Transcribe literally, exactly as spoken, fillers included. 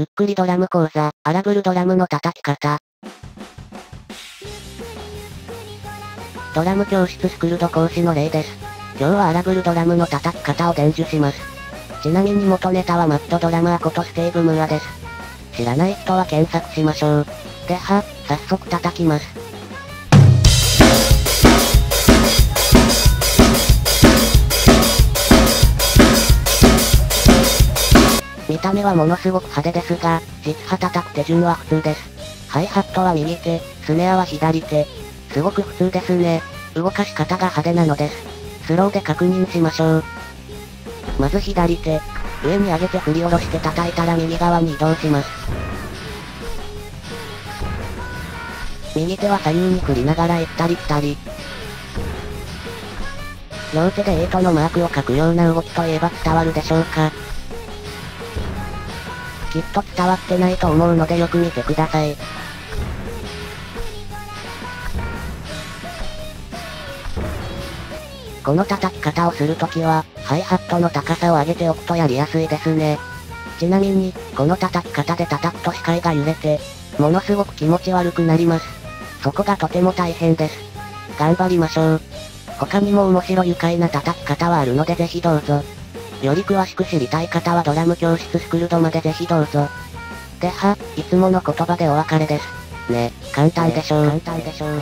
ゆっくりドラム講座、アラブルドラムの叩き方。ドラム教室スクルド講師の例です。今日はアラブルドラムの叩き方を伝授します。ちなみに元ネタはマッドドラマーことスティーブ・ムーアです。知らない人は検索しましょう。では、早速叩きます。見た目はものすごく派手ですが、実は叩く手順は普通です。ハイハットは右手、スネアは左手。すごく普通ですね。動かし方が派手なのです。スローで確認しましょう。まず左手、上に上げて振り下ろして叩いたら右側に移動します。右手は左右に振りながら行ったり来たり。両手でエイトのマークを書くような動きといえば伝わるでしょうか。きっと伝わってないと思うのでよく見てください。この叩き方をするときは、ハイハットの高さを上げておくとやりやすいですね。ちなみに、この叩き方で叩くと視界が揺れて、ものすごく気持ち悪くなります。そこがとても大変です。頑張りましょう。他にも面白い愉快な叩き方はあるのでぜひどうぞ。より詳しく知りたい方はドラム教室スクルドまでぜひどうぞ。では、いつもの言葉でお別れです。ね、簡単でしょう。簡単でしょう。